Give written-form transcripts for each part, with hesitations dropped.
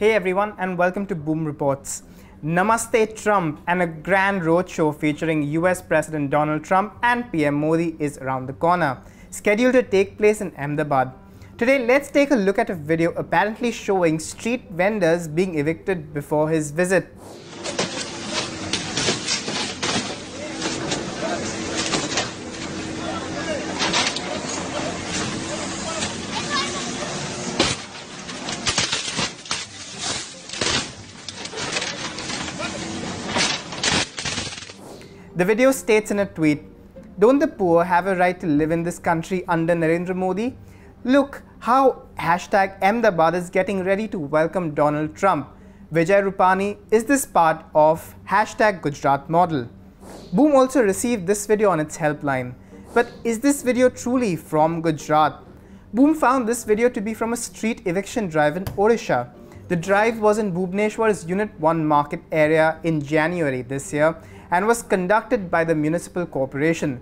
Hey everyone, and welcome to Boom Reports. Namaste Trump and a grand roadshow featuring US President Donald Trump and PM Modi is around the corner, scheduled to take place in Ahmedabad. Today, let's take a look at a video apparently showing street vendors being evicted before his visit. The video states in a tweet, "Don't the poor have a right to live in this country under Narendra Modi? Look how #Ahmedabad is getting ready to welcome Donald Trump. Vijay Rupani, is this part of #Gujarat model?" Boom also received this video on its helpline. But is this video truly from Gujarat? Boom found this video to be from a street eviction drive in Orissa. The drive was in Bhubaneswar's Unit 1 market area in January this year and was conducted by the municipal corporation.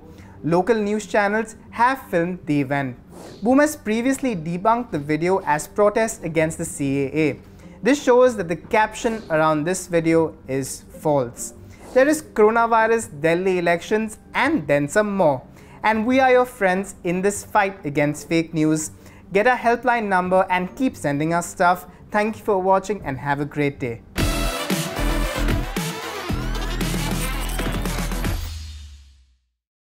Local news channels have filmed the event. Boom has previously debunked the video as protest against the CAA. This shows that the caption around this video is false. There is coronavirus, Delhi elections, and then some more. And we are your friends in this fight against fake news. Get our helpline number and keep sending us stuff. Thank you for watching and have a great day.